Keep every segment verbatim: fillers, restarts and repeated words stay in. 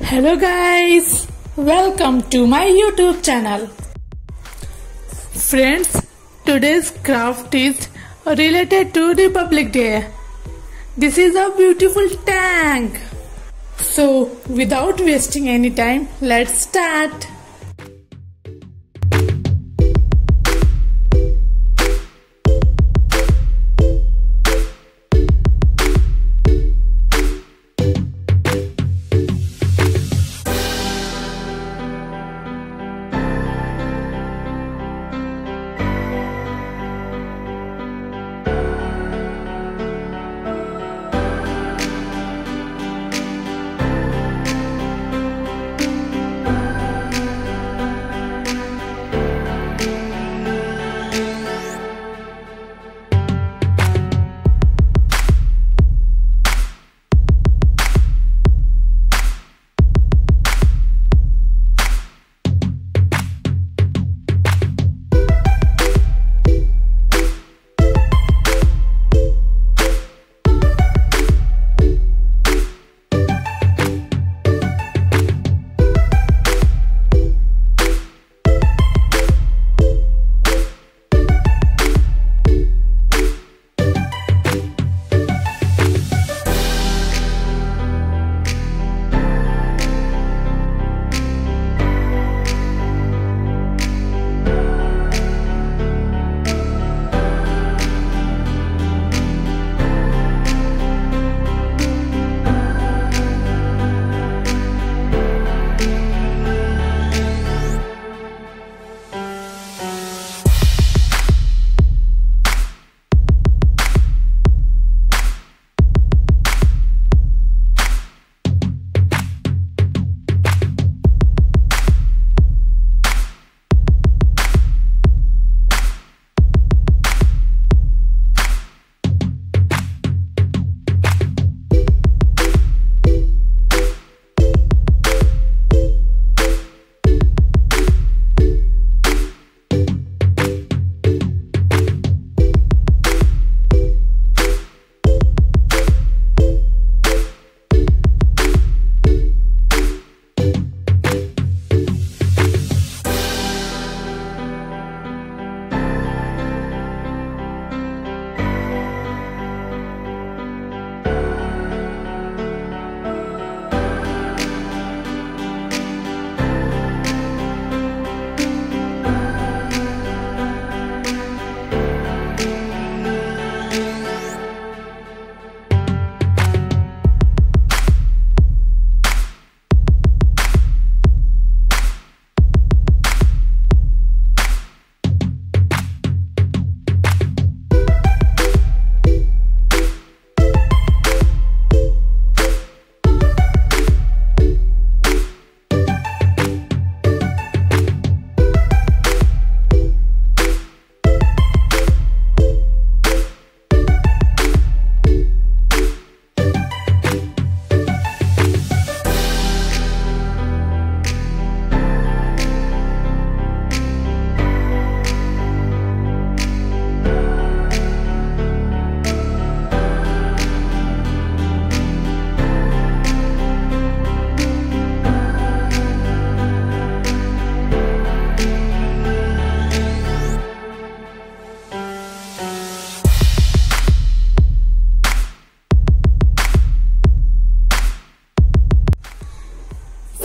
Hello guys, welcome to my YouTube channel. Friends, today's craft is related to Republic Day. This is a beautiful tank. So without wasting any time, let's start.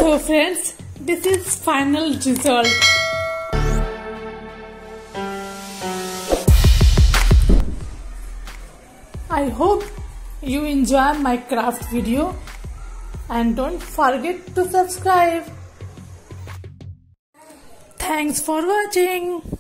So friends, this is final result. I hope you enjoy my craft video and don't forget to subscribe. Thanks for watching.